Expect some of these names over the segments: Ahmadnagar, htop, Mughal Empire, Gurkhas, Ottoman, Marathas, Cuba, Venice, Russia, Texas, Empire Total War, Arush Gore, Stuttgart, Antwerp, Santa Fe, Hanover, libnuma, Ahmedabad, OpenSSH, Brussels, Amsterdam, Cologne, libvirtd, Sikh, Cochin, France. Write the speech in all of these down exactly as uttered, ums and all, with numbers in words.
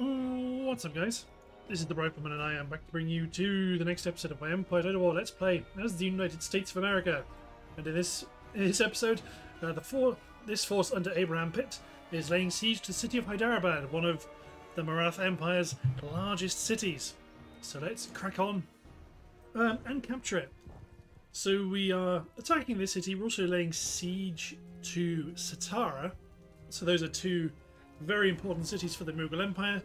What's up, guys? This is the Rifleman, and I am back to bring you to the next episode of my Empire Total War Let's Play as the United States of America. And in this in this episode, uh, the for this force under Abraham Pitt is laying siege to the city of Hyderabad, one of the Maratha Empire's largest cities. So let's crack on um, and capture it. So we are attacking this city. We're also laying siege to Satara. So those are two very important cities for the Mughal Empire.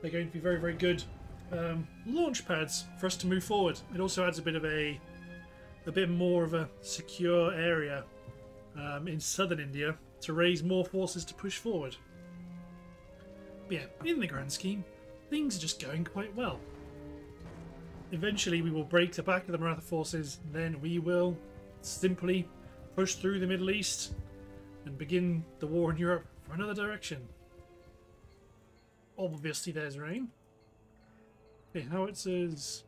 They're going to be very, very good um, launch pads for us to move forward. It also adds a bit of a, a bit more of a secure area um, in southern India to raise more forces to push forward. But yeah, in the grand scheme, things are just going quite well. Eventually, we will break the back of the Maratha forces. Then we will simply push through the Middle East and begin the war in Europe from another direction. Obviously, there's rain. Okay, howitzers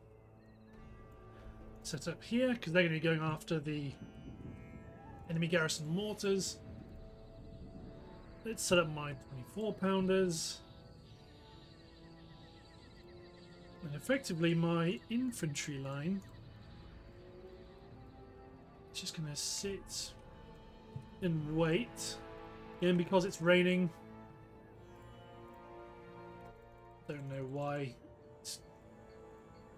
set up here because they're going to be going after the enemy garrison mortars. Let's set up my twenty-four pounders. And effectively, my infantry line is just going to sit and wait. And because it's raining, don't know why it's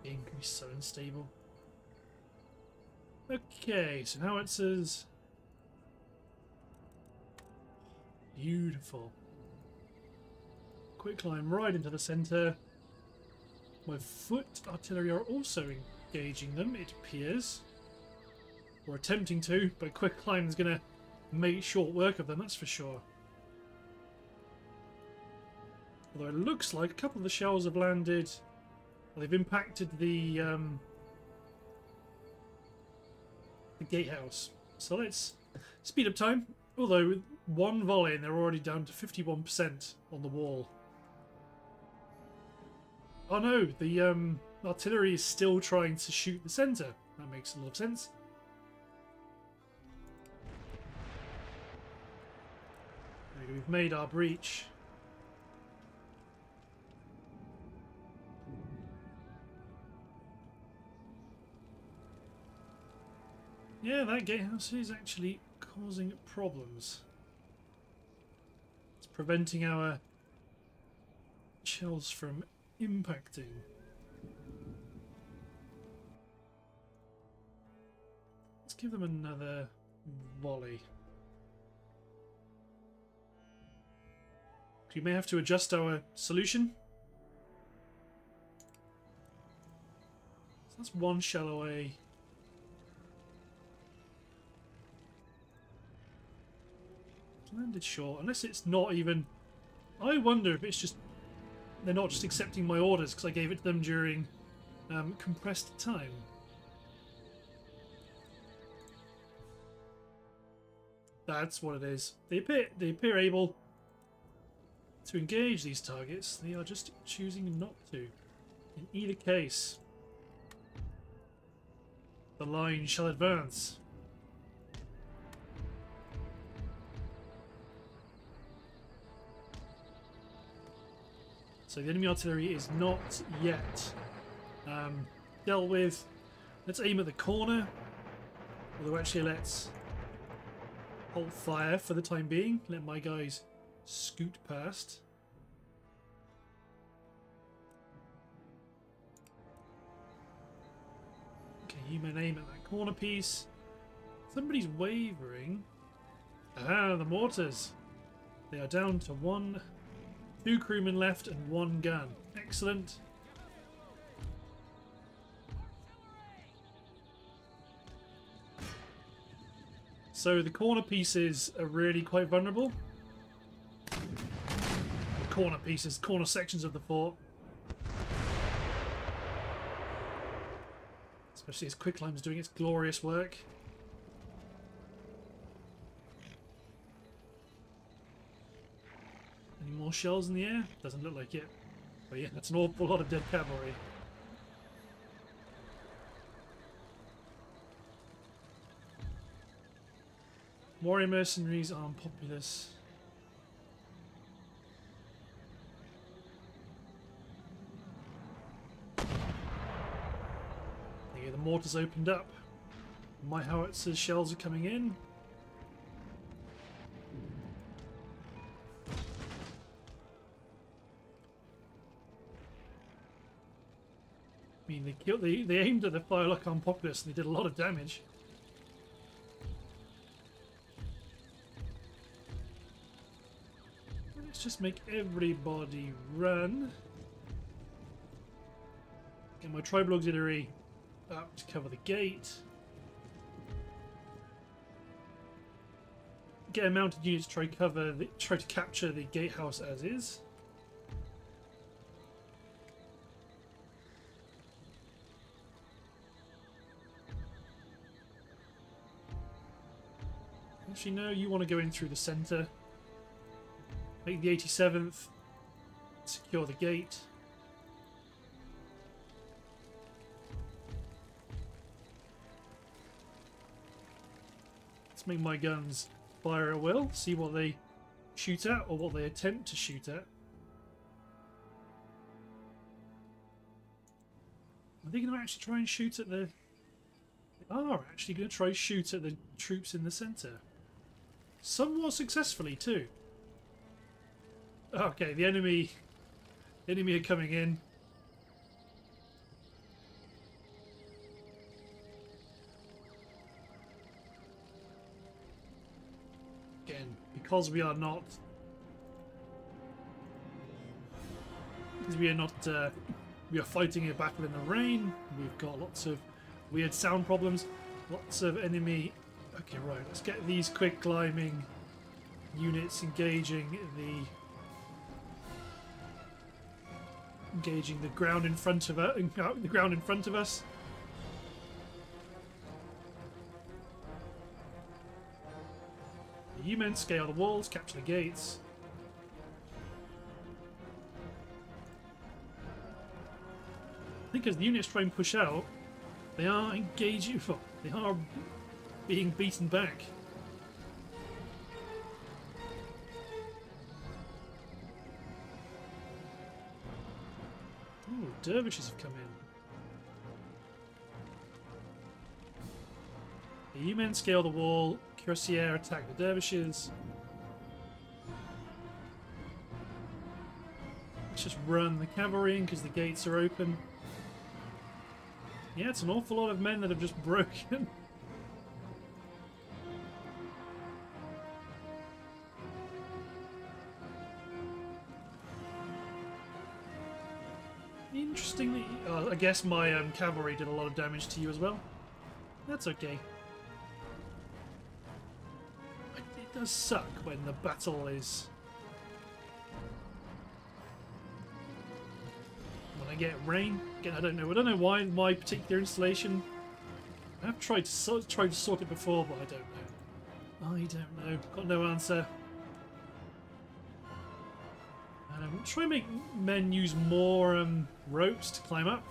being so unstable. Okay, so now it says beautiful. Quick climb right into the centre. My foot artillery are also engaging them, it appears. Or attempting to, but quick climb is going to make short work of them, that's for sure. Although it looks like a couple of the shells have landed. Well, they've impacted the, um, the gatehouse. So let's speed up time. Although with one volley and they're already down to fifty-one percent on the wall. Oh no, the um, artillery is still trying to shoot the centre. That makes a lot of sense. Okay, we've made our breach. Yeah, that gatehouse is actually causing problems. It's preventing our shells from impacting. Let's give them another volley. We may have to adjust our solution. So that's one shell away. It's landed short, unless it's not even. I wonder if it's just they're not just accepting my orders because I gave it to them during um, compressed time. That's what it is. They appear, they appear able to engage these targets. They are just choosing not to. In either case, the line shall advance. So the enemy artillery is not yet um, dealt with. Let's aim at the corner. Although actually let's hold fire for the time being. Let my guys scoot past. Okay, you may aim at that corner piece. Somebody's wavering. Ah, the mortars. They are down to one... Two crewmen left and one gun. Excellent. So the corner pieces are really quite vulnerable. The corner pieces, corner sections of the fort. Especially as quick climb is doing its glorious work. Any more shells in the air? Doesn't look like it. But yeah, that's an awful lot of dead cavalry. Warrior mercenaries are unpopulous. mortars opened up. My howitzers' shells are coming in. I mean, they killed, they, they aimed at the Philokhon populace and they did a lot of damage. Let's just make everybody run. Get my tribal auxiliary up to cover the gate. Get a mounted unit to try cover the, try to capture the gatehouse as is. Actually, no, you want to go in through the centre. Make the eighty-seventh, secure the gate. Let's make my guns fire at will, see what they shoot at or what they attempt to shoot at. Are they going to actually try and shoot at the... They are actually going to try and shoot at the troops in the centre. Somewhat successfully too. Okay, the enemy, the enemy are coming in. Again, because we are not, because we are not, uh, we are fighting a battle in the rain. We've got lots of weird sound problems, lots of enemy. Okay, right, let's get these quick climbing units engaging the engaging the ground in front of us, uh, the ground in front of us. You men scale the walls, capture the gates. I think as the units try and push out, they are engaging. Well, they are being beaten back. Ooh, dervishes have come in. The U-men scale the wall, cuirassiers attack the dervishes. Let's just run the cavalry in because the gates are open. Yeah, it's an awful lot of men that have just broken. Interestingly, uh, I guess my um, cavalry did a lot of damage to you as well. That's okay. It does suck when the battle is... When I get rain. Again, I don't know. I don't know why my particular installation... I have tried to, so tried to sort it before, but I don't know. I don't know. Got no answer. Um, try and make men use more um, ropes to climb up.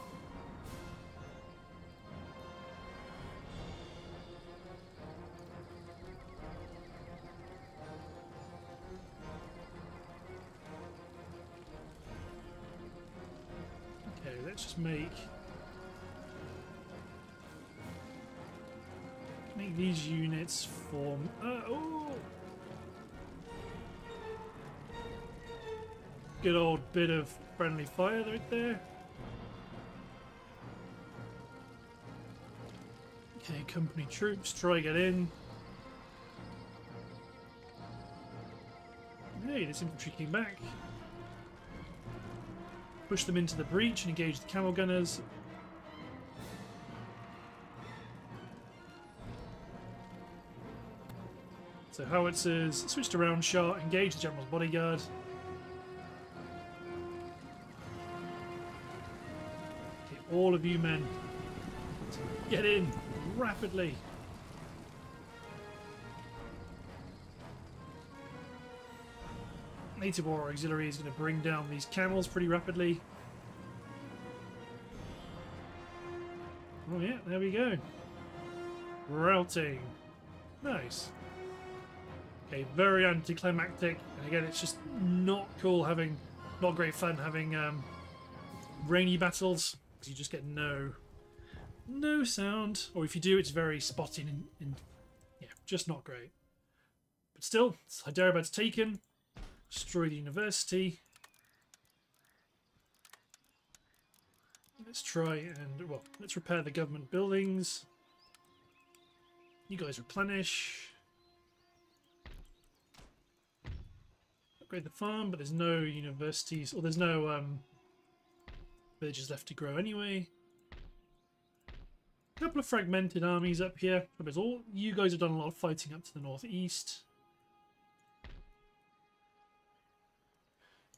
Okay, let's just make make these units form. Uh, oh. Good old bit of friendly fire right there. Okay, company troops, try get in. Hey, this infantry came back. Push them into the breach and engage the camel gunners. So howitzers, switched around shot, engage the general's bodyguard. All of you men, get in rapidly. Native War Auxiliary is going to bring down these camels pretty rapidly. Oh yeah, there we go. Routing. Nice. Okay, very anticlimactic. And again, it's just not cool having, not great fun having um, rainy battles. You just get no no sound. Or if you do, it's very spotty and, and yeah, just not great. But still, Hyderabad's taken. Destroy the university. Let's try and, well, let's repair the government buildings. You guys replenish. Upgrade the farm, but there's no universities, or there's no um, villages left to grow anyway. A couple of fragmented armies up here. Because all you guys have done a lot of fighting up to the northeast.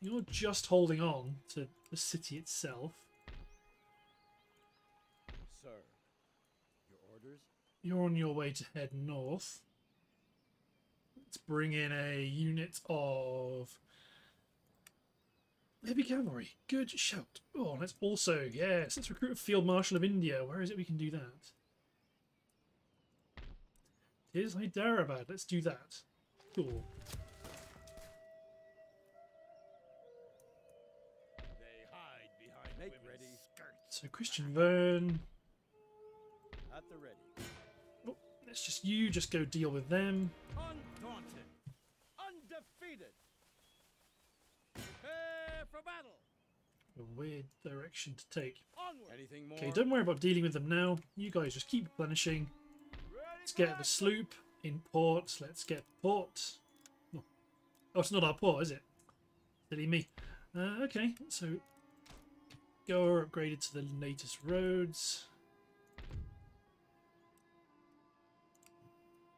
You're just holding on to the city itself. Sir, your orders? You're on your way to head north. Let's bring in a unit of heavy cavalry. Good shout. Oh, let's also, yes, let's recruit a field marshal of India. Where is it we can do that? Here's Hyderabad. Let's do that. Cool. So Christian Verne, at the ready. Oh, let's just you just go deal with them. Undaunted, undefeated. Prepare for battle. A weird direction to take. Onward. Anything more? Okay, don't worry about dealing with them now. You guys just keep replenishing. Let's get the sloop in port. Let's get port. Oh, oh it's not our port, is it? Silly me. Uh, okay, so. Go upgraded to the latest roads.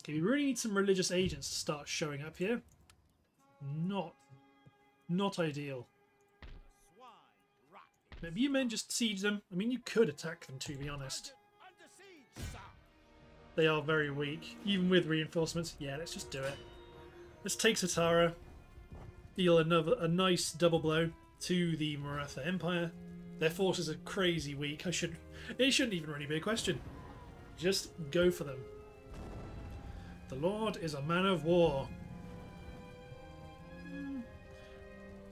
Okay, we really need some religious agents to start showing up here. Not, not ideal. Maybe you men just siege them. I mean, you could attack them, to be honest. They are very weak, even with reinforcements. Yeah, let's just do it. Let's take Satara. Deal another a nice double blow to the Maratha Empire. Their forces are crazy weak. I should. It shouldn't even really be a question. Just go for them. The Lord is a man of war.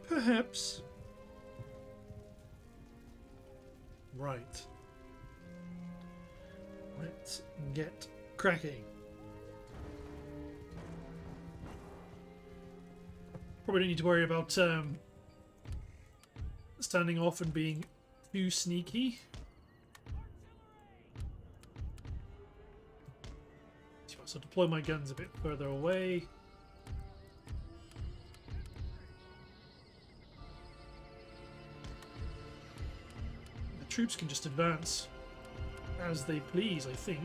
Perhaps. Right. Let's get cracking. Probably don't need to worry about um, standing off and being too sneaky. So deploy my guns a bit further away. The troops can just advance as they please, I think.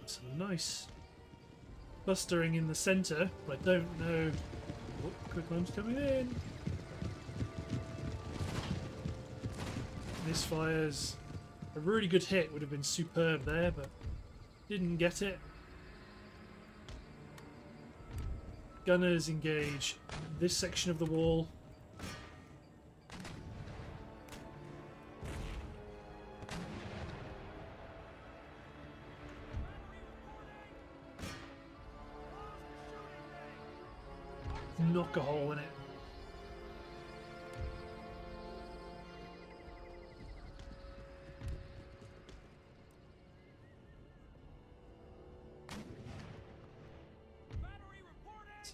That's a nice clustering in the centre, but I don't know. Oh, quick one's coming in. Misfires. A really good hit would have been superb there, but didn't get it. Gunners engage this section of the wall. Knock a hole in it.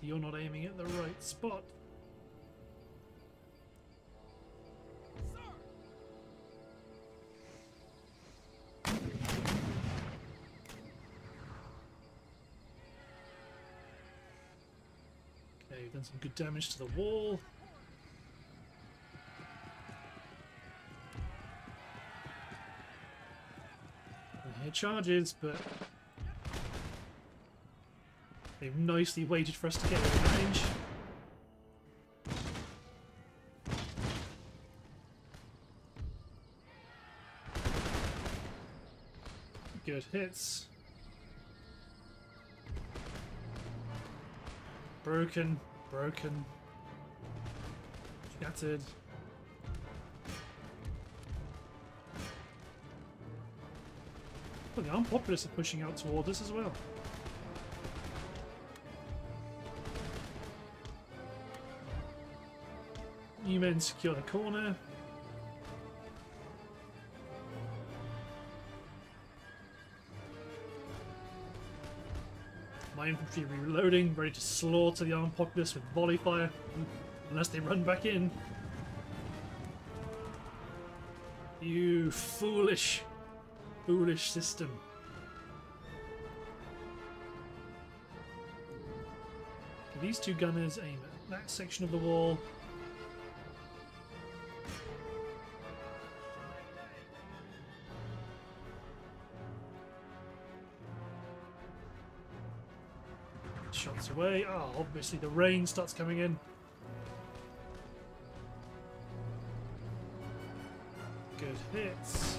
You're not aiming at the right spot. Sir. Okay, we've done some good damage to the wall. I hear charges, but they've nicely waited for us to get revenge. Good hits. Broken, broken, shattered. Well, the armed populace are pushing out toward us as well. You men secure the corner. My infantry reloading, ready to slaughter the armed populace with volley fire, unless they run back in. You foolish, foolish system. Okay, these two gunners aim at that section of the wall. Shots away. Oh, obviously the rain starts coming in. Good hits.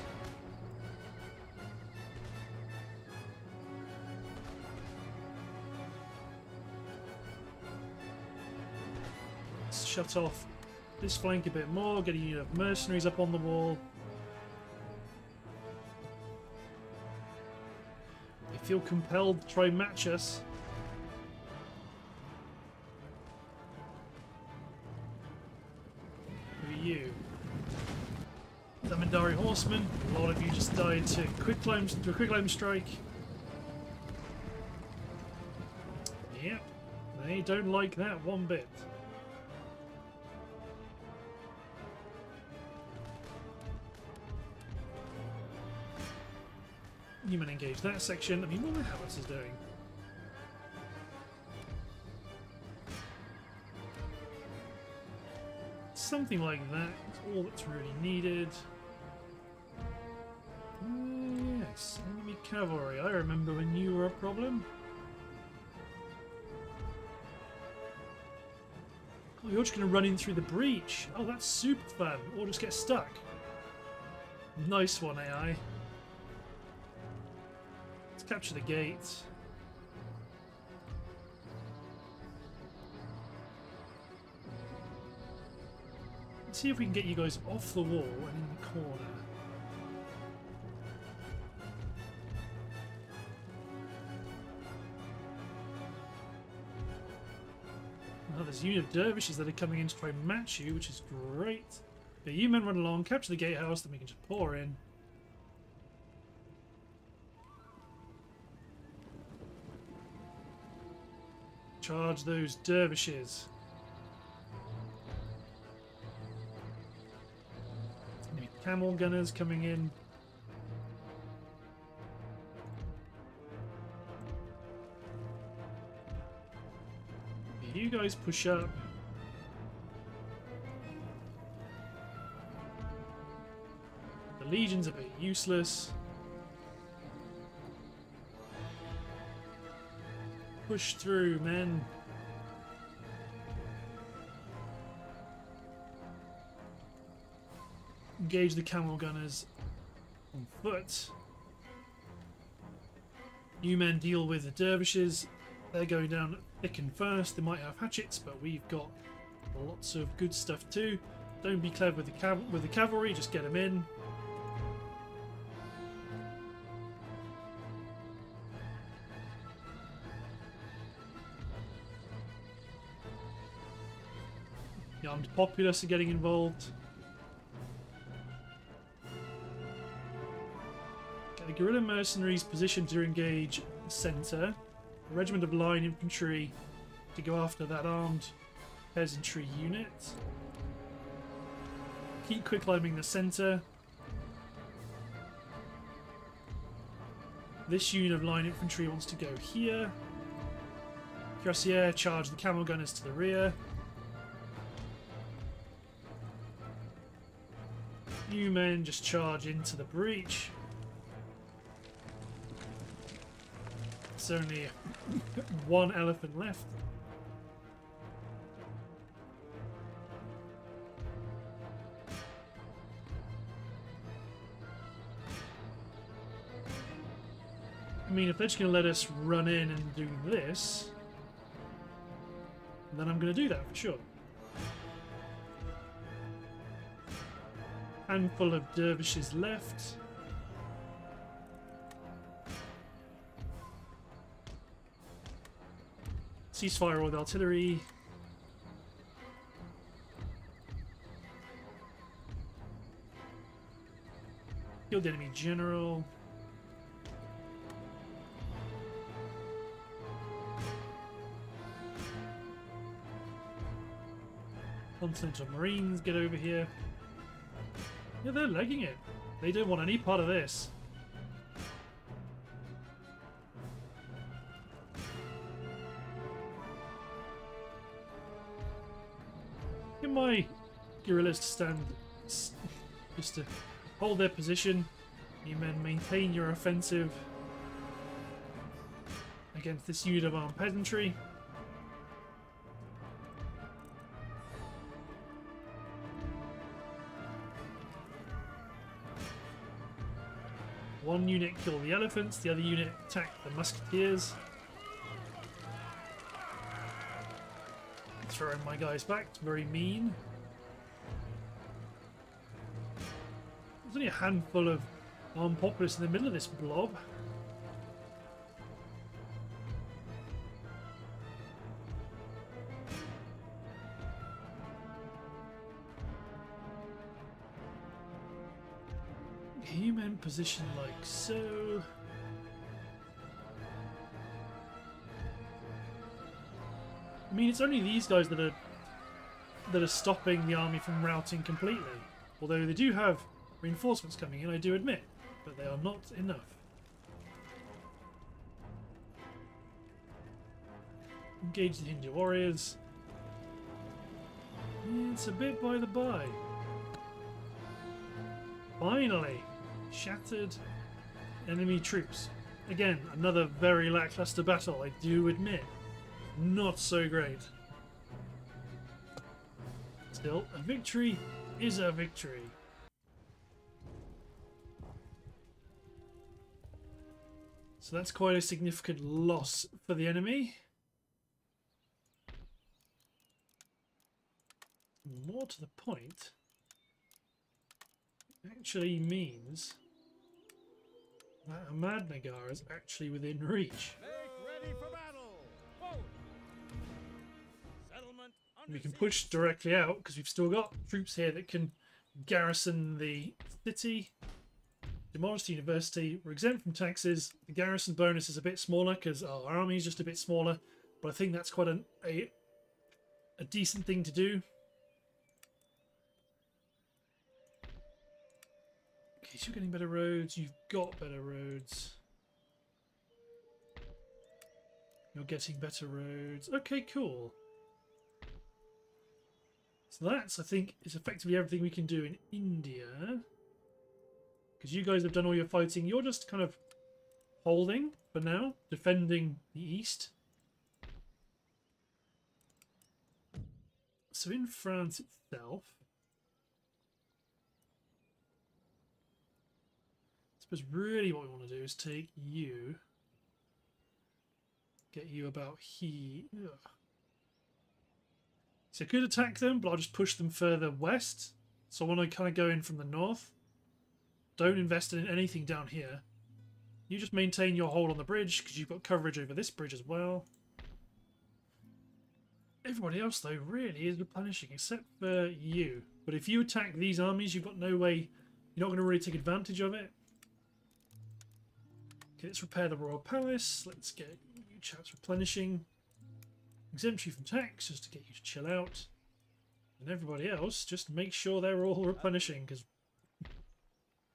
Let's shut off this flank a bit more, get a unit of mercenaries up on the wall. They feel compelled to try and match us. Pindari Horsemen, a lot of you just died to quick climb to a quick climb strike. Yep, they don't like that one bit. You men engage that section. I mean, what the Howitz is doing? Something like that is all that's really needed. Yes, enemy cavalry. I remember when you were a problem. Oh, you're just going to run in through the breach. Oh, that's super fun. Or just get stuck. Nice one, A I. Let's capture the gate. Let's see if we can get you guys off the wall and in the corner. There's a unit of dervishes that are coming in to try and match you, which is great. But you men run along, capture the gatehouse, then we can just pour in. Charge those dervishes. Any camel gunners coming in. You guys push up. The legion's a bit useless. Push through, men. Engage the camel gunners on foot. You men deal with the dervishes. They're going down thick and fast. They might have hatchets, but we've got lots of good stuff too. Don't be clever with the cav with the cavalry. Just get them in. The armed populace are getting involved. Get the guerrilla mercenaries positioned to engage the centre. A regiment of line infantry to go after that armed peasantry unit. Keep quick climbing the centre. This unit of line infantry wants to go here. Cuirassier charge the camel gunners to the rear. You men just charge into the breach. There's only one elephant left. I mean, if they're just going to let us run in and do this, then I'm going to do that for sure. Handful of dervishes left. Ceasefire with artillery. Killed enemy general. Continental Marines, get over here. Yeah, they're legging it. They don't want any part of this. Get my guerrillas to stand, just to hold their position. You men maintain your offensive against this unit of armed peasantry. One unit kill the elephants, the other unit attack the musketeers. Throwing my guys back, it's very mean. There's only a handful of armed populace in the middle of this blob. Human position like so. I mean, it's only these guys that are that are stopping the army from routing completely. Although they do have reinforcements coming in, I do admit, but they are not enough. Engage the Hindu warriors. It's a bit by the by. Finally, shattered enemy troops. Again, another very lackluster battle, I do admit. Not so great. Still, a victory is a victory. So that's quite a significant loss for the enemy. More to the point, it actually means that Ahmadnagar is actually within reach. Make ready for battle. We can push directly out because we've still got troops here that can garrison the city. Demolish the university. We're exempt from taxes. The garrison bonus is a bit smaller because our army is just a bit smaller. But I think that's quite an, a, a decent thing to do. Okay, so you're getting better roads. You've got better roads. You're getting better roads. Okay, cool. So that's, I think, is effectively everything we can do in India. Because you guys have done all your fighting. You're just kind of holding for now, defending the east. So in France itself, I suppose really what we want to do is take you, get you about here. So I could attack them, but I'll just push them further west. So I want to kind of go in from the north. Don't invest in anything down here. You just maintain your hold on the bridge, because you've got coverage over this bridge as well. Everybody else, though, really is replenishing, except for you. But if you attack these armies, you've got no way... You're not going to really take advantage of it. Okay, let's repair the Royal Palace. Let's get you chaps replenishing. Exempt you from tax just to get you to chill out, and everybody else just make sure they're all replenishing because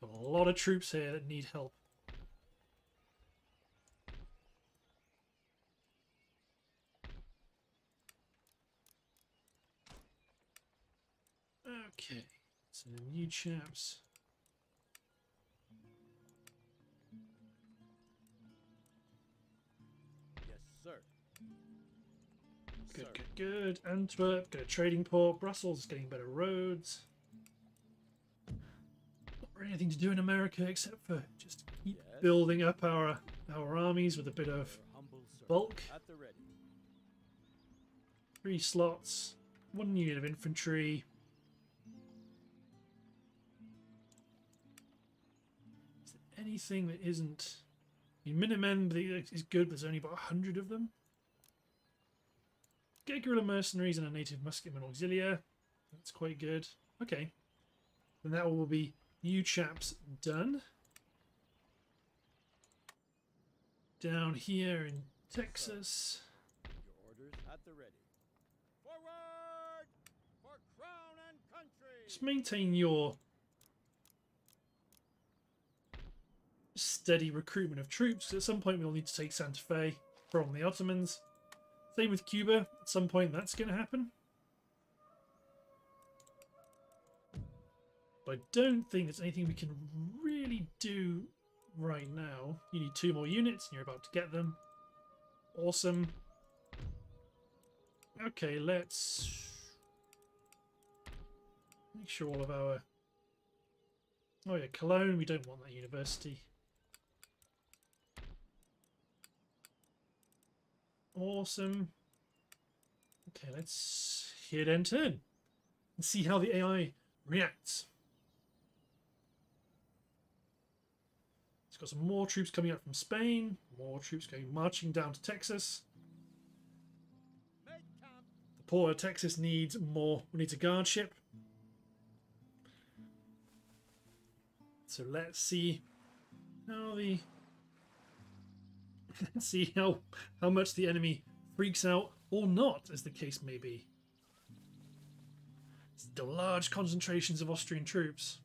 a lot of troops here that need help. Okay, so the new chaps. Good, good, good. Antwerp, get a trading port. Brussels, getting better roads. Not really anything to do in America except for just keep yes. building up our our armies with a bit of bulk. Three slots, one unit of infantry. Is there anything that isn't? I mean, Minutemen is good, but there's only about a hundred of them. Get guerrilla mercenaries and a native musketman auxilia. That's quite good. Okay. And that will be you chaps done. down here in Texas. Your orders at the ready. Forward for crown and country. Just maintain your steady recruitment of troops. At some point we'll need to take Santa Fe from the Ottomans. Same with Cuba. At some point that's going to happen. But I don't think there's anything we can really do right now. You need two more units and you're about to get them. Awesome. Okay, let's make sure all of our... Oh yeah, Cologne, we don't want that university. Awesome. Okay, let's hit end turn and see how the A I reacts. It's got some more troops coming up from Spain, more troops going marching down to Texas. The port of Texas needs more, we need a guard ship. So let's see how the Let's see how, how much the enemy freaks out, or not, as the case may be. Still large concentrations of Austrian troops.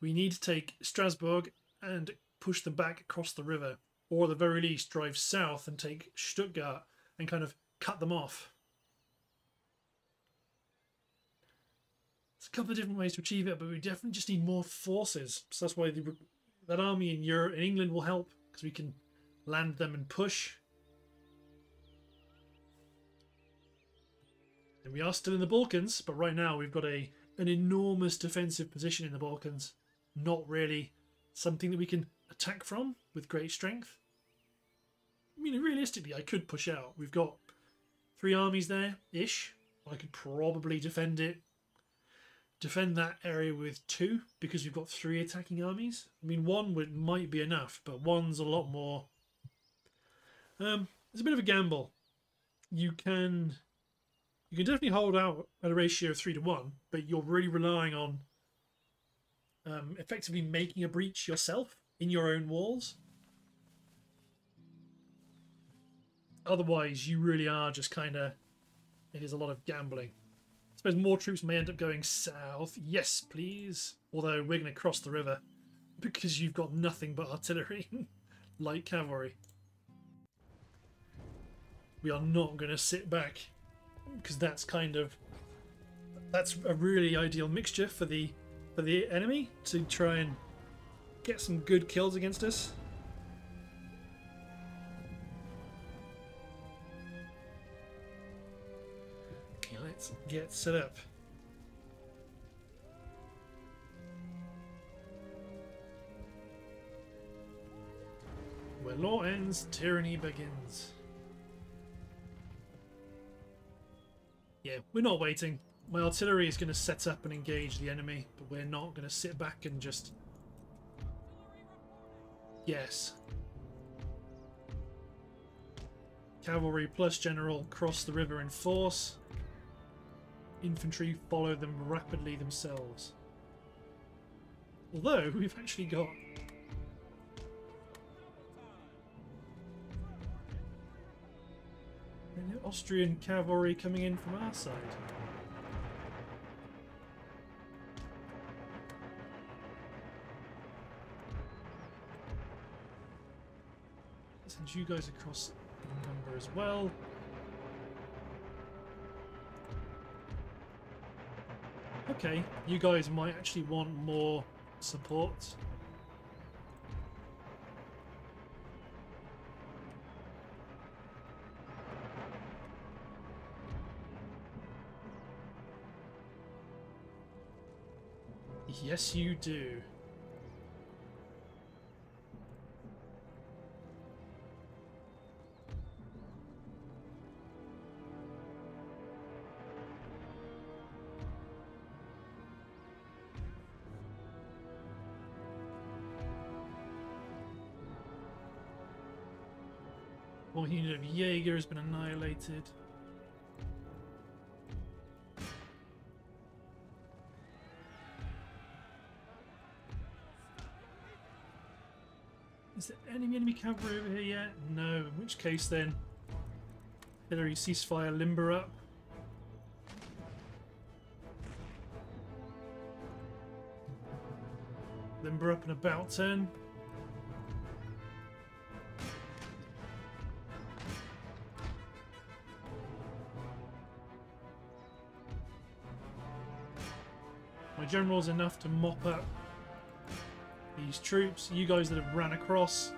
We need to take Strasbourg and push them back across the river, or at the very least drive south and take Stuttgart and kind of cut them off. There's a couple of different ways to achieve it, but we definitely just need more forces. So that's why the, that army in Europe, in England, will help, because we can land them and push. And we are still in the Balkans, but right now we've got a an enormous defensive position in the Balkans. Not really something that we can attack from with great strength. I mean, realistically, I could push out. We've got three armies there, ish. I could probably defend it. Defend that area with two, because we've got three attacking armies. I mean, one would might be enough, but one's a lot more. Um, it's a bit of a gamble. You can, you can definitely hold out at a ratio of three to one, but you're really relying on um, effectively making a breach yourself in your own walls. Otherwise, you really are just kind of. It is a lot of gambling. I suppose more troops may end up going south. Yes, please. Although we're going to cross the river because you've got nothing but artillery, light cavalry. We are not going to sit back because that's kind of that's a really ideal mixture for the for the enemy to try and get some good kills against us. Let's get set up. Where law ends, tyranny begins. Yeah, we're not waiting. My artillery is going to set up and engage the enemy, but we're not going to sit back and just... Yes. Cavalry plus general cross the river in force. Infantry follow them rapidly themselves. Although we've actually got an Austrian cavalry coming in from our side. Since you guys are across in number as well. Okay, you guys might actually want more support. Yes, you do. One unit of Jaeger has been annihilated. Is there any enemy cavalry over here yet? No, in which case then, artillery ceasefire, limber up. Limber up and about turn. My general's enough to mop up these troops. You guys that have ran across,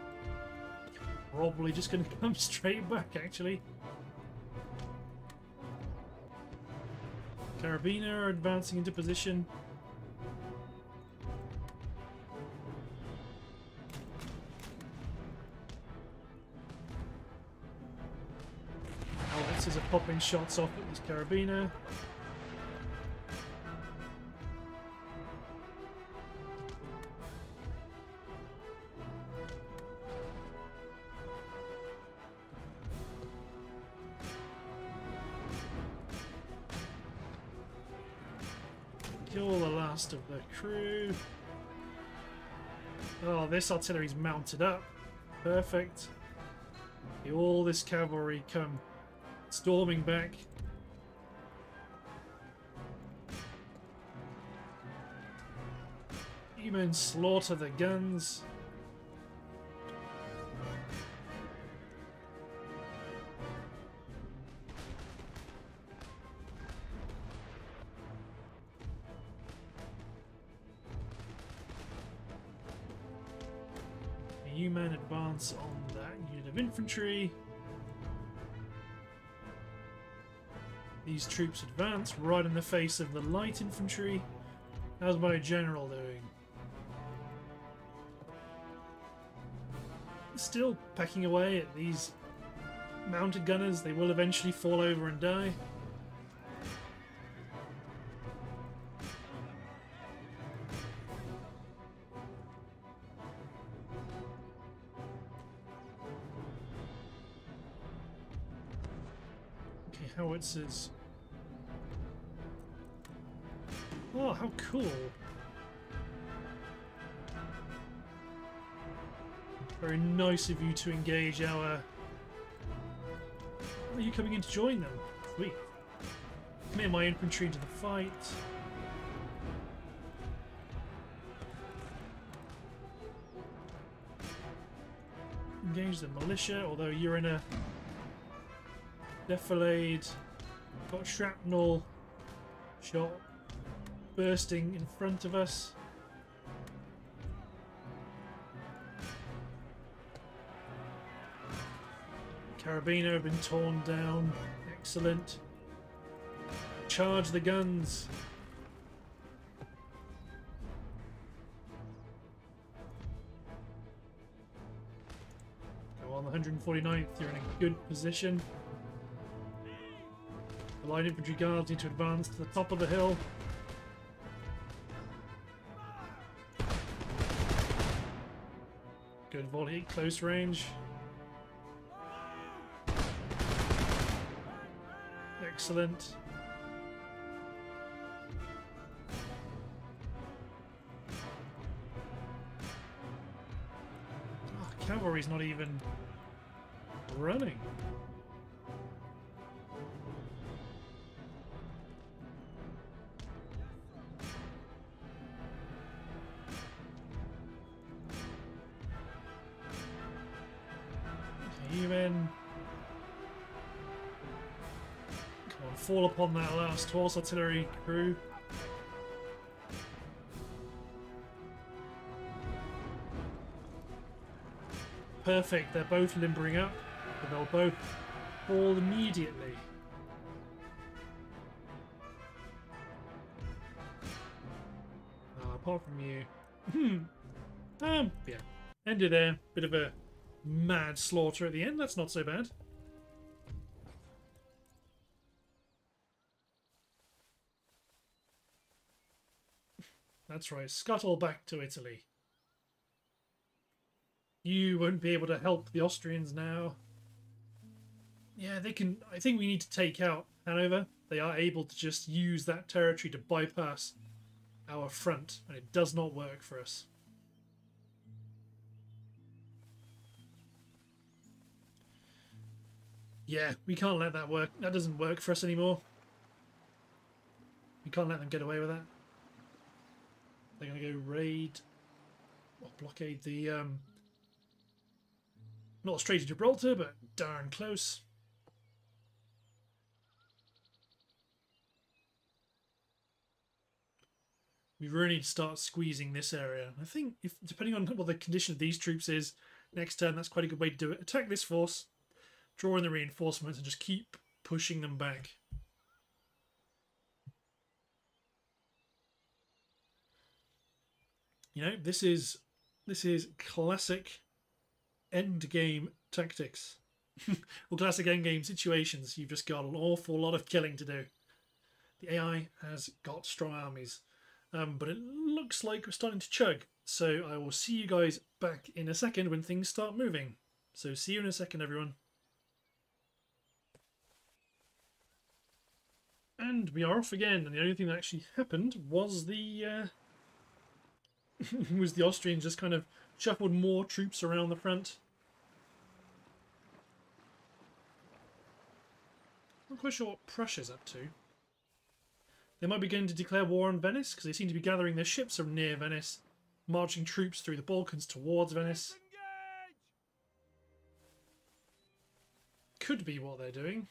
probably just going to come straight back actually. Carabiner are advancing into position. Alexis is a popping shots off at this carabiner. Of the crew. Oh, this artillery's mounted up. Perfect. All this cavalry come storming back. You men slaughter the guns. U-men advance on that unit of infantry. These troops advance right in the face of the light infantry. How's my general doing? Still pecking away at these mounted gunners. They will eventually fall over and die. Howitzers. Oh, how cool. Very nice of you to engage our... Are you coming in to join them? Sweet. Come in, my infantry, into the fight. Engage the militia, although you're in a... Defilade, got shrapnel shot bursting in front of us. Carabiner have been torn down. Excellent. Charge the guns. Go on, the one hundred forty-ninth, you're in a good position. The light infantry guards need to advance to the top of the hill. Good volley, close range. Excellent. Oh, cavalry's not even running. Fall upon that last horse artillery crew. Perfect, they're both limbering up, but they'll both fall immediately. Oh, apart from you. Hmm. Um, yeah. Ended there. Bit of a mad slaughter at the end, that's not so bad. That's right, scuttle back to Italy. You won't be able to help the Austrians now. Yeah, they can... I think we need to take out Hanover. They are able to just use that territory to bypass our front, and it does not work for us. Yeah, we can't let that work. That doesn't work for us anymore. We can't let them get away with that. They're going to go raid or blockade the... Um, not straight to Gibraltar, but darn close. We really need to start squeezing this area. I think, if depending on what the condition of these troops is next turn, that's quite a good way to do it. Attack this force, draw in the reinforcements, and just keep pushing them back. You know, this is this is classic end game tactics, or classic end game situations. You've just got an awful lot of killing to do. The A I has got strong armies. Um, but it looks like we're starting to chug, so I will see you guys back in a second when things start moving. So see you in a second, everyone. And we are off again, and the only thing that actually happened was the uh, was the Austrians just kind of shuffled more troops around the front. I'm not quite sure what Prussia's up to. They might be going to declare war on Venice, because they seem to be gathering their ships from near Venice, marching troops through the Balkans towards Venice. Could be what they're doing.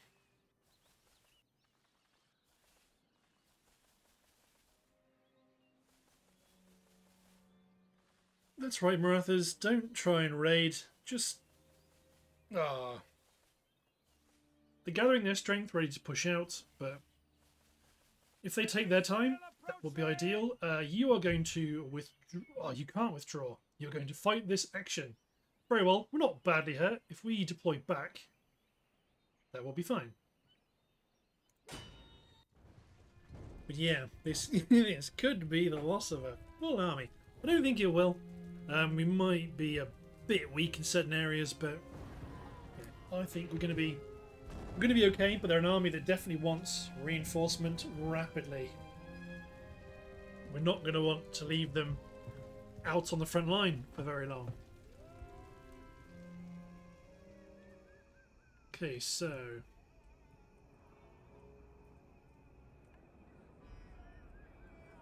That's right, Marathas, don't try and raid. Just... ah. They're gathering their strength, ready to push out, but... if they take their time, that would be ideal. Uh, you are going to withdraw. Oh, you can't withdraw. You're going to fight this action. Very well, we're not badly hurt. If we deploy back, that will be fine. But yeah, this, this could be the loss of a full army. I don't think it will. Um, we might be a bit weak in certain areas, but I think we're going to be... we're going to be okay, but they're an army that definitely wants reinforcement rapidly. We're not going to want to leave them out on the front line for very long. Okay, so...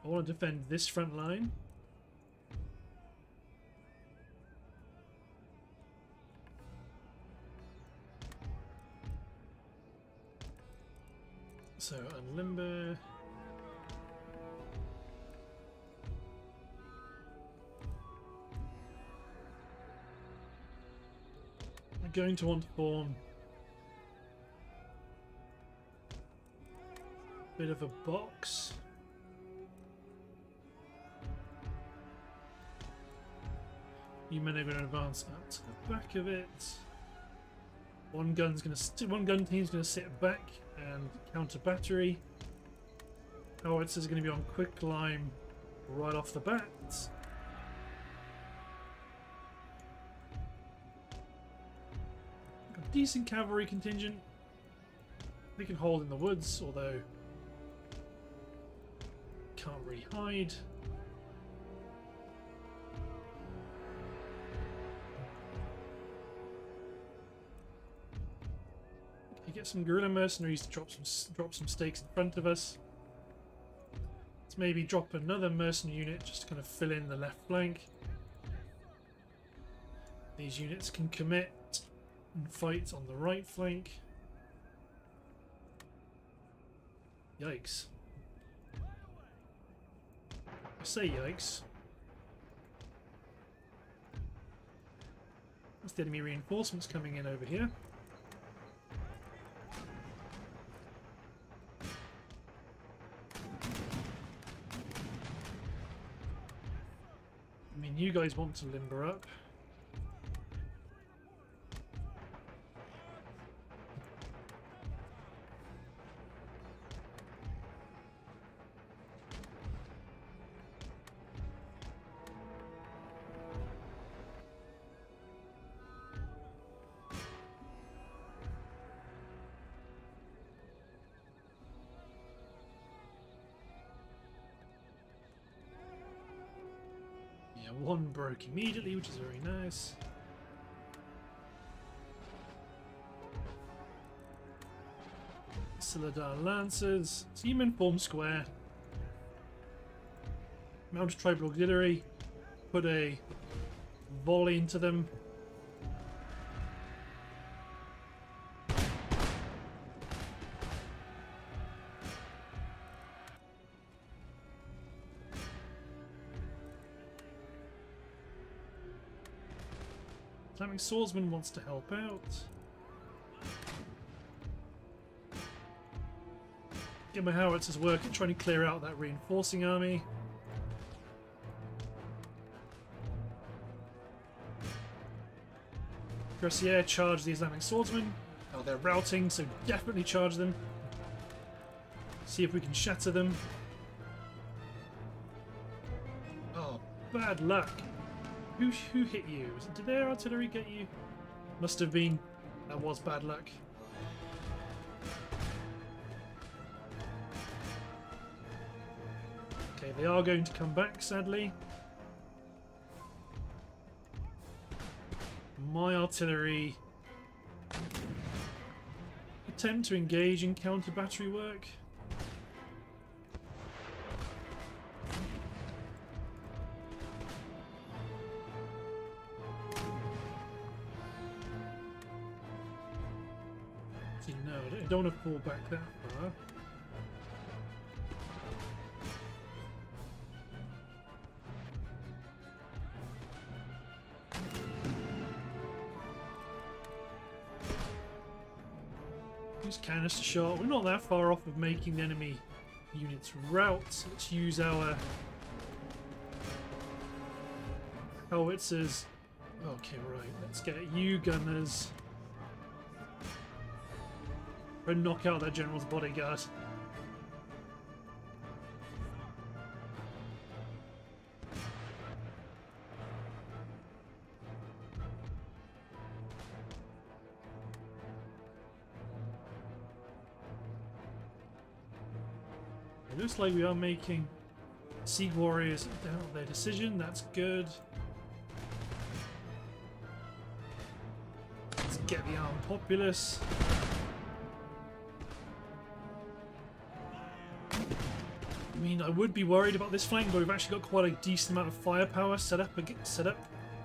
I want to defend this front line. So, unlimber. I'm going to want to form a bit of a box. You men are going to advance up to the back of it. One gun's going to one gun team's going to sit back and counter battery. Howitzer is going to be on quick climb right off the bat. A decent cavalry contingent. They can hold in the woods, although can't really hide. Get some guerrilla mercenaries to drop some drop some stakes in front of us. Let's maybe drop another mercenary unit just to kind of fill in the left flank. These units can commit and fight on the right flank. Yikes. I say yikes. That's the enemy reinforcements coming in over here. You guys want to limber up. One broke immediately, which is very nice. Saladar Lancers, Seaman form square, Mount Tribal Auxiliary, put a volley into them. Islamic Swordsman wants to help out. Get my howitzers working, trying to clear out that reinforcing army. Gracier, charge the Islamic Swordsmen. Oh, they're routing, so definitely charge them. See if we can shatter them. Oh, bad luck. Who, who hit you? Did their artillery get you? Must have been. That was bad luck. Okay, they are going to come back, sadly. My artillery attempt to engage in counter battery work. I don't want to fall back that far. Use canister shot. We're not that far off of making the enemy units rout. Let's use our howitzers. Okay, right. Let's get you gunners. And knock out that general's bodyguard. It looks like we are making Siege Warriors down their decision. That's good. Let's get the armed populace. I mean, I would be worried about this flank, but we've actually got quite a decent amount of firepower set up, set up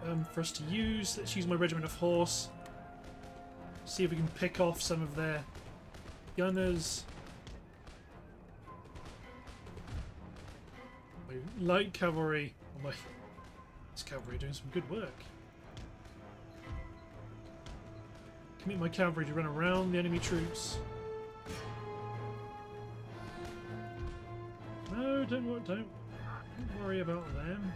um, for us to use. Let's use my regiment of horse. See if we can pick off some of their gunners. My light cavalry. Oh my, this cavalry are doing some good work. Commit my cavalry to run around the enemy troops. Don't, don't worry about them.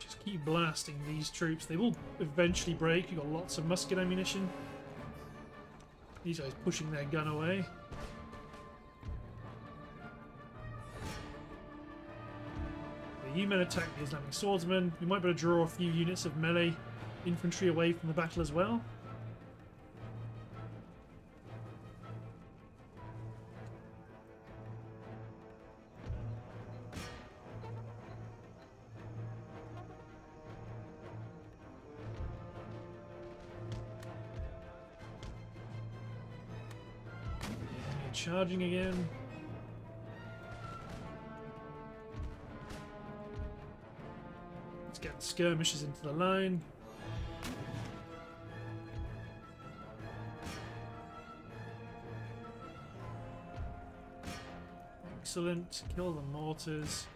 Just keep blasting these troops. They will eventually break. You've got lots of musket ammunition. These guys pushing their gun away. You men attack the Islamic Swordsmen. We might be able to draw a few units of melee infantry away from the battle as well. And charging again. Get the skirmishers into the line. Excellent. Kill the mortars.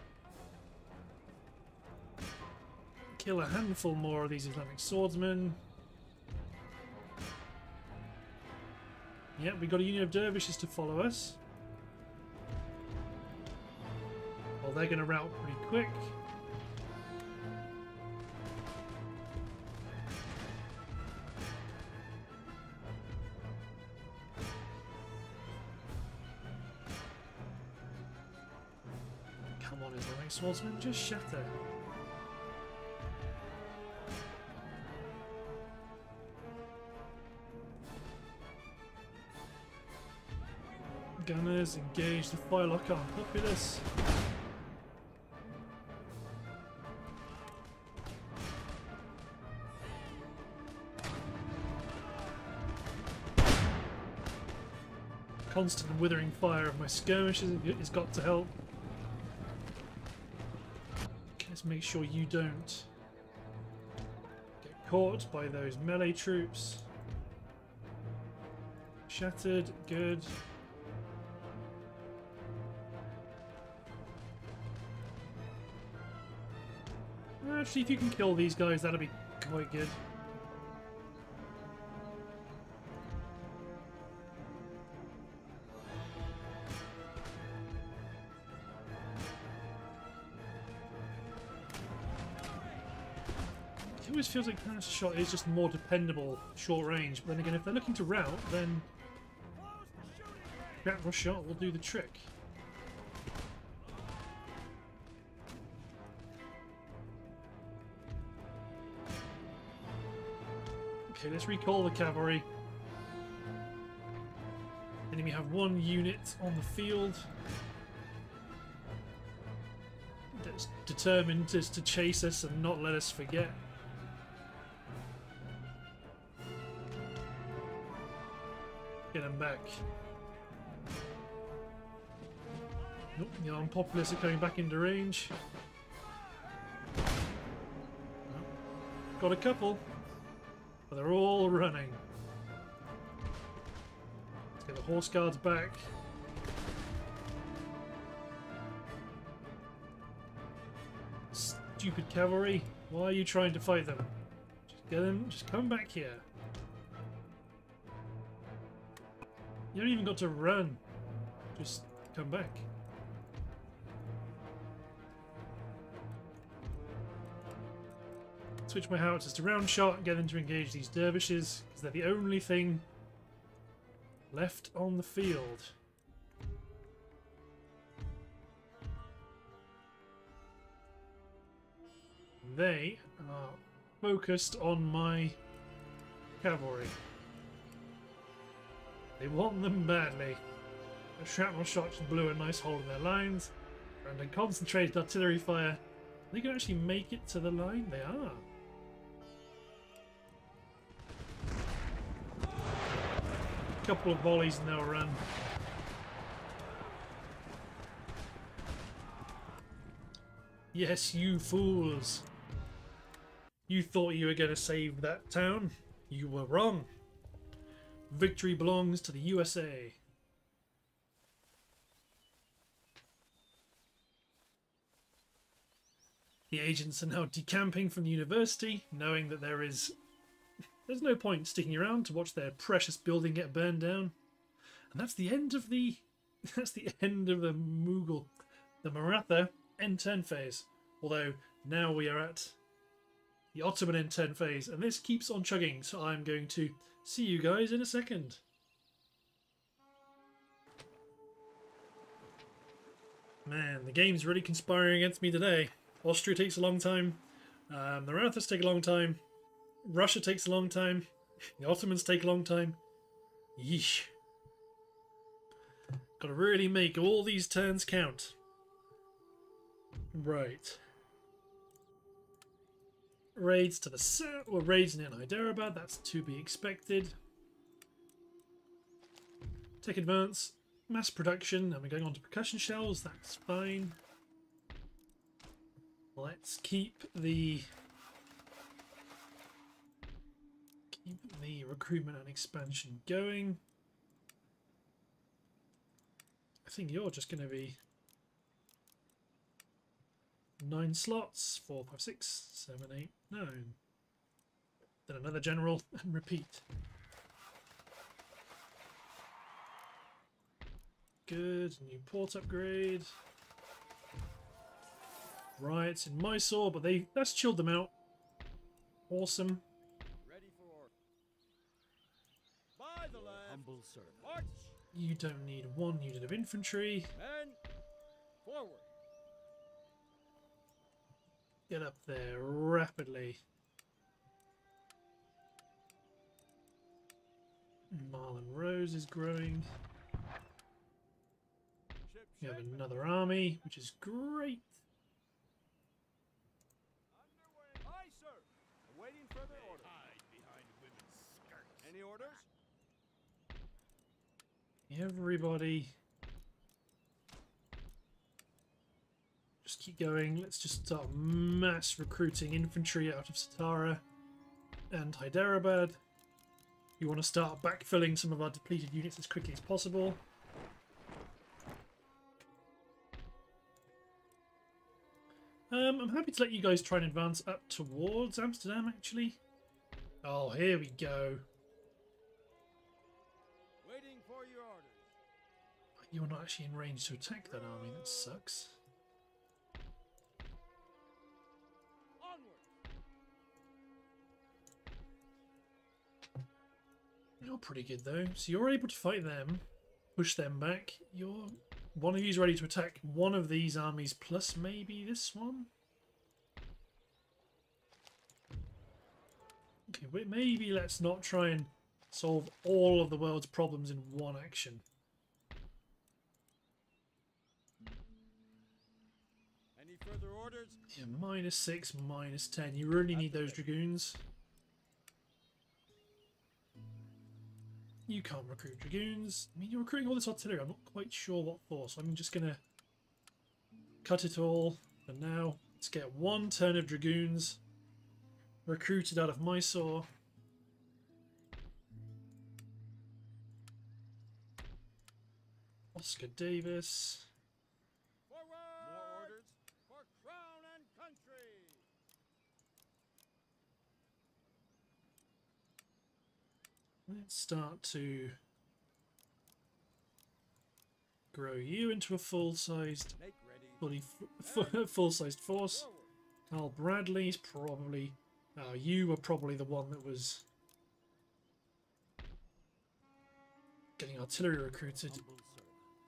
Kill a handful more of these Islamic swordsmen. Yep, we got a union of dervishes to follow us. Well, they're going to rout pretty quick. Swordsman, just shatter. Gunners, engage the firelock on populace. Constant withering fire of my skirmishers has got to help. Let's make sure you don't get caught by those melee troops. Shattered, good. Actually, if you can kill these guys, that'll be quite good. Feels like counter shot is just more dependable short range, but then again, if they're looking to rout, then counter shot will do the trick. Okay, let's recall the cavalry. Enemy have one unit on the field that's determined just to chase us and not let us forget. Get them back. Nope, the armed populace are coming back into range. Got a couple, but they're all running. Let's get the horse guards back. Stupid cavalry, why are you trying to fight them? Just get them, just come back here. You don't even got to run. Just come back. Switch my howitzers to round shot and get them to engage these dervishes, because they're the only thing left on the field. They are focused on my cavalry. They want them badly. A shrapnel shot just blew a nice hole in their lines. And a concentrated artillery fire. They can actually make it to the line. They are. A couple of volleys and they'll run. Yes, you fools. You thought you were going to save that town. You were wrong. Victory belongs to the U S A. The agents are now decamping from the university, knowing that there is there's no point sticking around to watch their precious building get burned down. And that's the end of the that's the end of the Mughal, the Maratha N ten phase. Although now we are at the Ottoman N ten phase, and this keeps on chugging, so I'm going to see you guys in a second. Man, the game's really conspiring against me today. Austria takes a long time, um, the Marathas take a long time, Russia takes a long time, the Ottomans take a long time. Yeesh. Gotta really make all these turns count. Right. Raids to the south, well, raids in Hyderabad, that's to be expected. Tech advance, mass production, and we're going on to percussion shells, that's fine. Let's keep the keep the recruitment and expansion going. I think you're just going to be nine slots, four, five, six, seven, eight, nine. Then another general and repeat. Good, new port upgrade. Riots in Mysore, but they that's chilled them out. Awesome. Ready for by the land. Humble servant. March. You don't need one unit of infantry. And forward. Get up there rapidly. Marlon Rose is growing. We have another army, which is great. Everybody, just keep going. Let's just start mass recruiting infantry out of Satara and Hyderabad. You want to start backfilling some of our depleted units as quickly as possible. Um, I'm happy to let you guys try and advance up towards Amsterdam, actually. Oh, here we go. Waiting for your orders. You're not actually in range to attack that army. That sucks. Onward. You're pretty good though. So you're able to fight them, push them back. You're one of you's ready to attack one of these armies, plus maybe this one. Okay, wait, maybe let's not try and solve all of the world's problems in one action. Any further orders? Yeah, minus six, minus ten. You really need those dragoons. You can't recruit dragoons. I mean, you're recruiting all this artillery. I'm not quite sure what for, so I'm just going to cut it all. And now let's get one turn of dragoons recruited out of Mysore. Oscar Davis. Forward! More orders for crown and country. Let's start to grow you into a full-sized, fully full-sized force. Carl Bradley's probably. Uh, you were probably the one that was getting artillery recruited.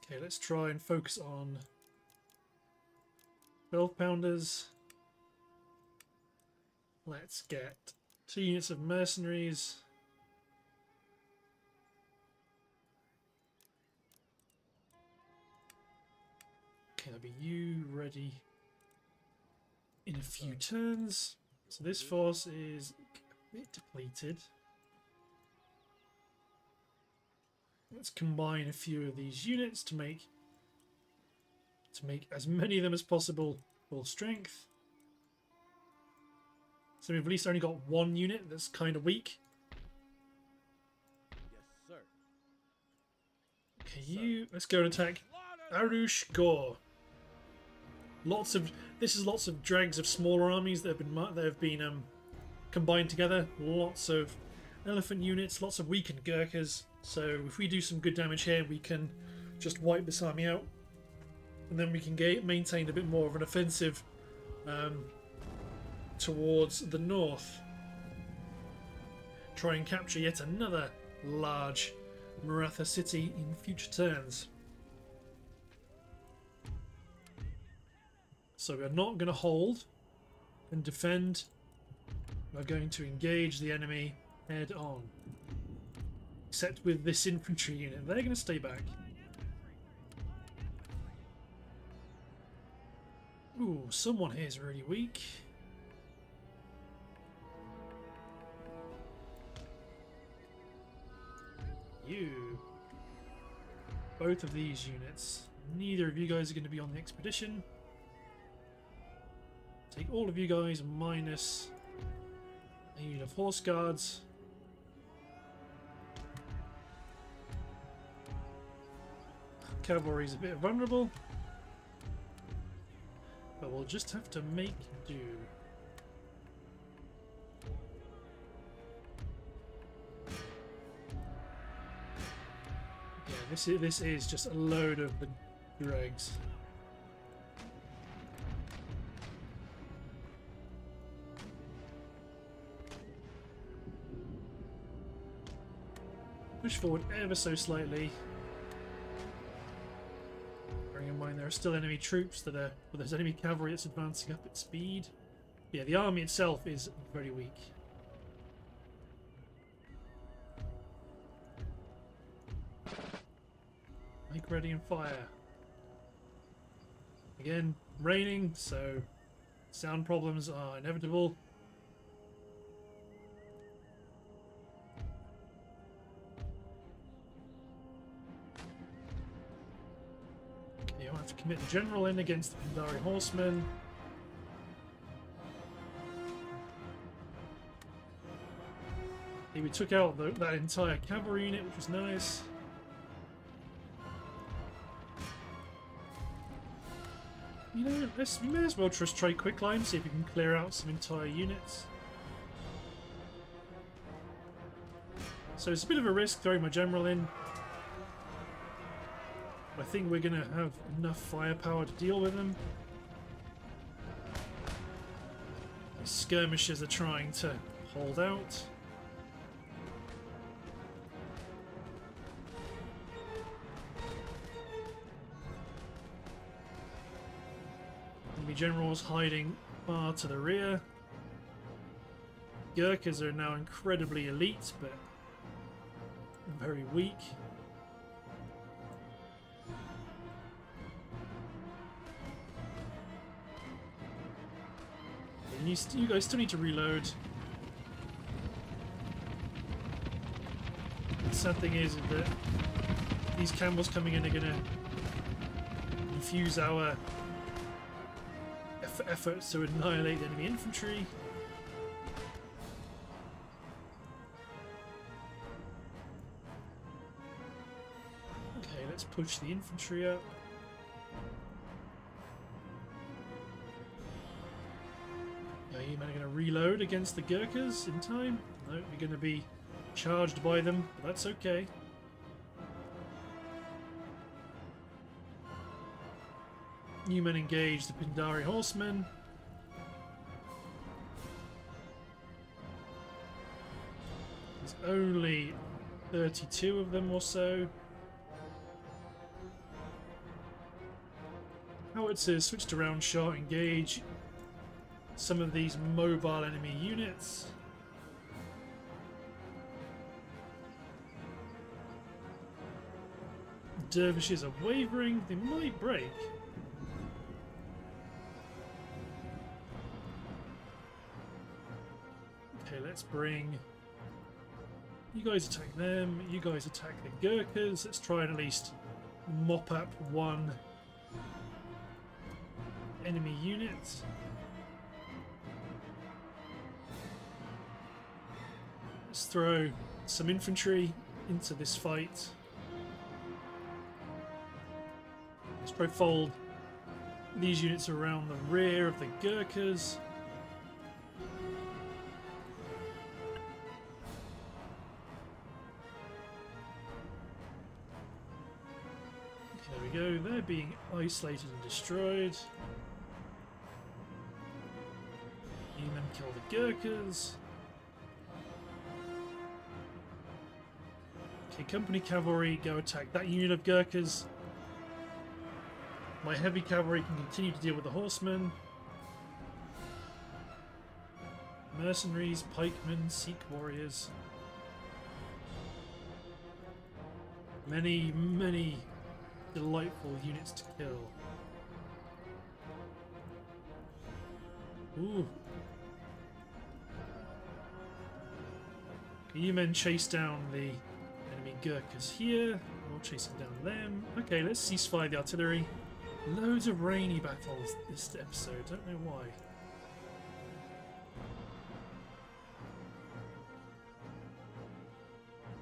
Okay, let's try and focus on twelve pounders. Let's get two units of mercenaries. Okay, that'll be you ready in a few turns. So this force is a bit depleted. Let's combine a few of these units to make to make as many of them as possible full strength. So we've at least only got one unit that's kind of weak. Yes, sir. Okay, you. Let's go and attack Arush Gore. Lots of this is lots of drags of smaller armies that have been that have been um, combined together. Lots of elephant units, lots of weakened Gurkhas. So if we do some good damage here, we can just wipe this army out, and then we can get, maintain a bit more of an offensive um, towards the north. Try and capture yet another large Maratha city in future turns. So we're not going to hold and defend. We're going to engage the enemy head on. Except with this infantry unit. They're going to stay back. Ooh, someone here is really weak. You. Both of these units. Neither of you guys are going to be on the expedition. Take all of you guys minus a unit of horse guards. Cavalry's a bit vulnerable, but we'll just have to make do. Yeah, this is this is just a load of the dregs. Push forward ever so slightly. Bearing in mind there are still enemy troops that are, well, there's enemy cavalry that's advancing up at speed. But yeah, the army itself is very weak. Make ready and fire. Again, raining, so sound problems are inevitable. You have to commit a general in against the Pindari Horsemen. We took out the, that entire cavalry unit, which was nice. You know, let's, we may as well just try quick line, see if we can clear out some entire units. So it's a bit of a risk throwing my general in. I think we're going to have enough firepower to deal with them. The skirmishers are trying to hold out. Generals hiding far to the rear. Gurkhas are now incredibly elite, but very weak. And you, you guys still need to reload. The sad thing is that these Campbells coming in are going to infuse our efforts to annihilate enemy infantry. Okay, let's push the infantry up. Are you going to reload against the Gurkhas in time? No, you're going to be charged by them, but that's okay. Newman engaged the Pindari Horsemen. There's only thirty-two of them or so. Howitzers switch to round shot, engage some of these mobile enemy units. Dervishes are wavering, they might break. Let's bring you guys attack them, you guys attack the Gurkhas. Let's try and at least mop up one enemy unit. Let's throw some infantry into this fight. Let's try to fold these units around the rear of the Gurkhas. Go. They're being isolated and destroyed. Newman kill the Gurkhas. Okay, company cavalry, go attack that unit of Gurkhas. My heavy cavalry can continue to deal with the horsemen. Mercenaries, pikemen, Sikh warriors. Many, many delightful units to kill. Ooh. You men chase down the enemy Gurkhas here. We're chasing down them. Okay, let's cease fire the artillery. Loads of rainy battles this episode. Don't know why.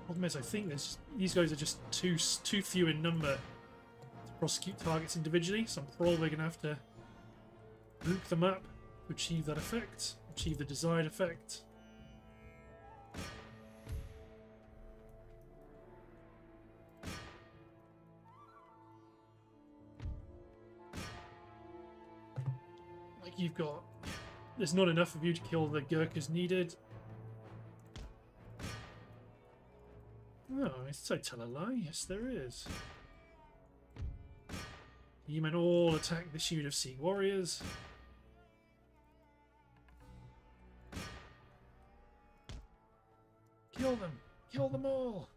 Problem is, I think this, these guys are just too too few in number. Prosecute targets individually, so I'm probably going to have to group them up to achieve that effect, achieve the desired effect. Like, you've got, there's not enough of you to kill the Gurkhas needed. Oh, I tell a lie, yes there is. You men all attack this unit of Sikh warriors. Kill them! Kill them all!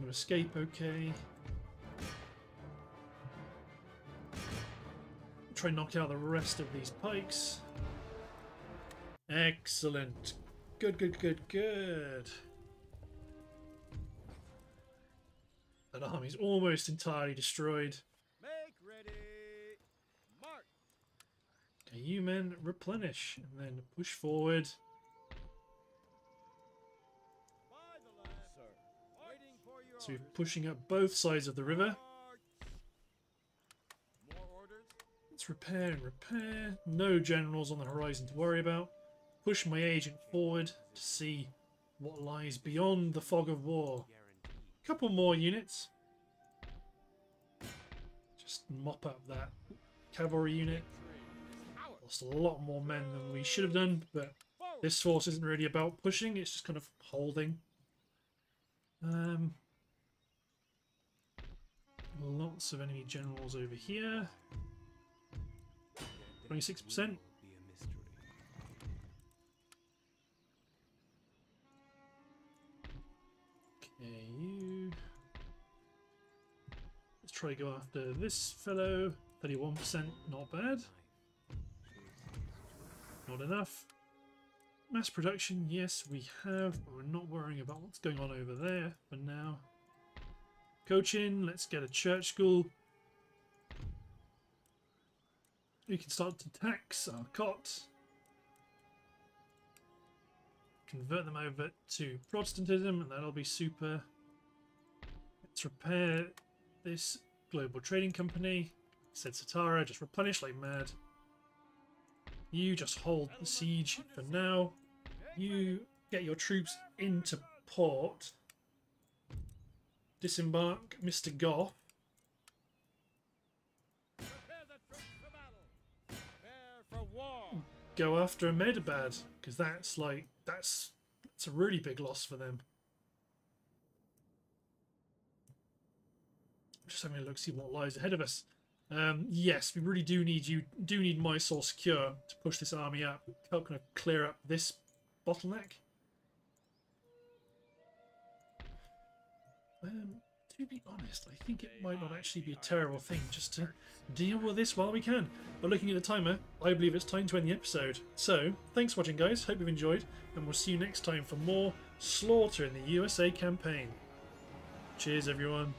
going to escape, okay. Try and knock out the rest of these pikes. Excellent. Good, good, good, good. That army's almost entirely destroyed. Make ready. March. Okay, you men replenish and then push forward. By the line, sir. Waiting for your so you're pushing up both sides of the river. More orders. Let's repair and repair. No generals on the horizon to worry about. Push my agent forward to see what lies beyond the fog of war. Couple more units. Just mop up that cavalry unit. Lost a lot more men than we should have done, but this force isn't really about pushing, it's just kind of holding. Um, lots of enemy generals over here. twenty-six percent. You. Let's try to go after this fellow. thirty-one percent, not bad. Not enough. Mass production, yes, we have, but we're not worrying about what's going on over there for now. Cochin, let's get a church school. We can start to tax our Copts. Convert them over to Protestantism, and that'll be super. Let's repair this global trading company. Said Satara, just replenish like mad. You just hold the siege for now. You get your troops into port. Disembark Mister Goff. Go after Ahmedabad, because that's like that's that's a really big loss for them. Just having a look, see what lies ahead of us. Um, yes, we really do need you. Do need Mysore secure to push this army up. Help kind of clear up this bottleneck. Um, to be honest, I think it might not actually be a terrible thing just to deal with this while we can. But looking at the timer, I believe it's time to end the episode. So, thanks for watching, guys. Hope you've enjoyed, and we'll see you next time for more Slaughter in the U S A Campaign. Cheers, everyone.